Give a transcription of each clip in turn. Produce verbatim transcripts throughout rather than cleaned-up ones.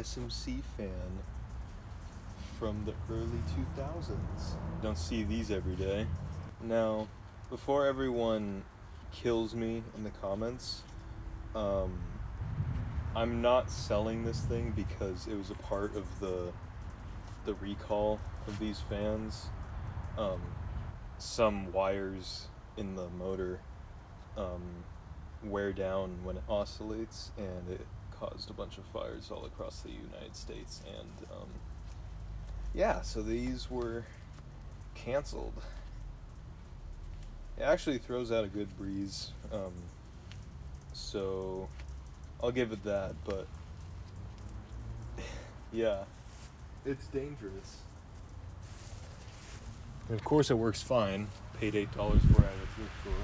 S M C fan from the early two thousands. Don't see these every day. Now, before everyone kills me in the comments, um, I'm not selling this thing because it was a part of the the recall of these fans. Um, some wires in the motor um, wear down when it oscillates, and it caused a bunch of fires all across the United States, and um, yeah, so these were canceled. It actually throws out a good breeze, um, so I'll give it that, but yeah, it's dangerous. And of course it works fine. Paid eight dollars for it at the store.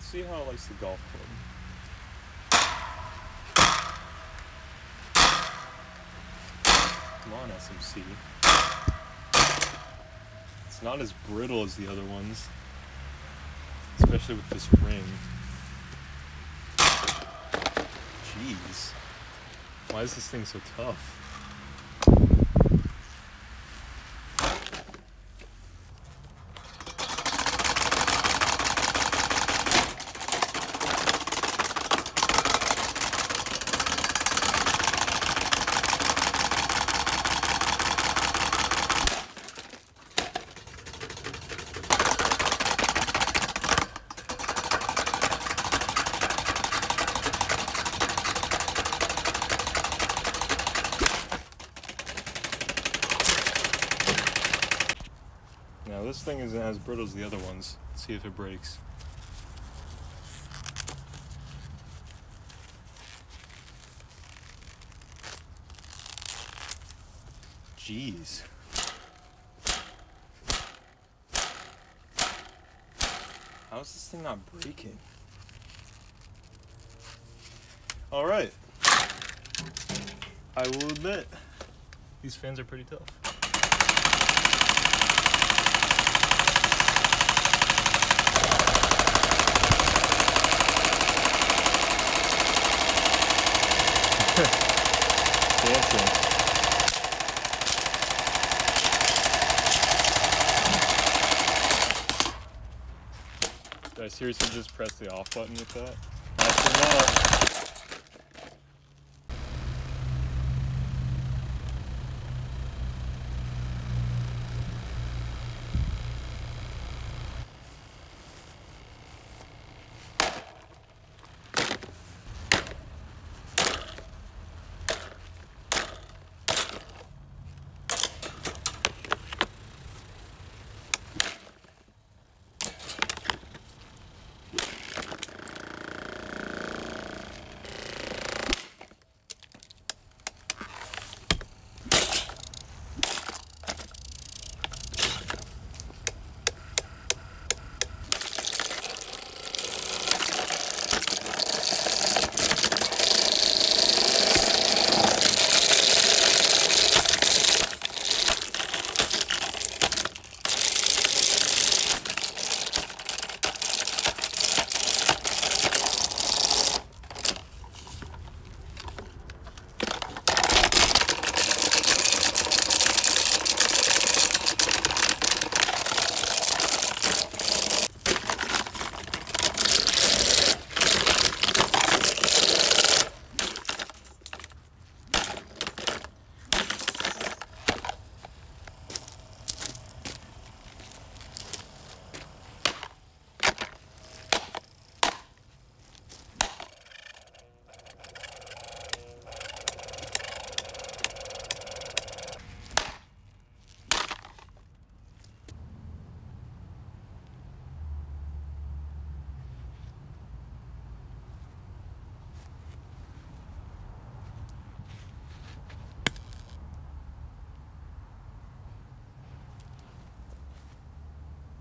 See how it likes the golf club. Come on, S M C. It's not as brittle as the other ones, especially with this ring. Jeez. Why is this thing so tough? Now this thing isn't as brittle as the other ones. Let's see if it breaks. Jeez. How is this thing not breaking? All right. I will admit, these fans are pretty tough. Dancing. Did I seriously just press the off button with that? That's enough.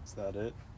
Is that it?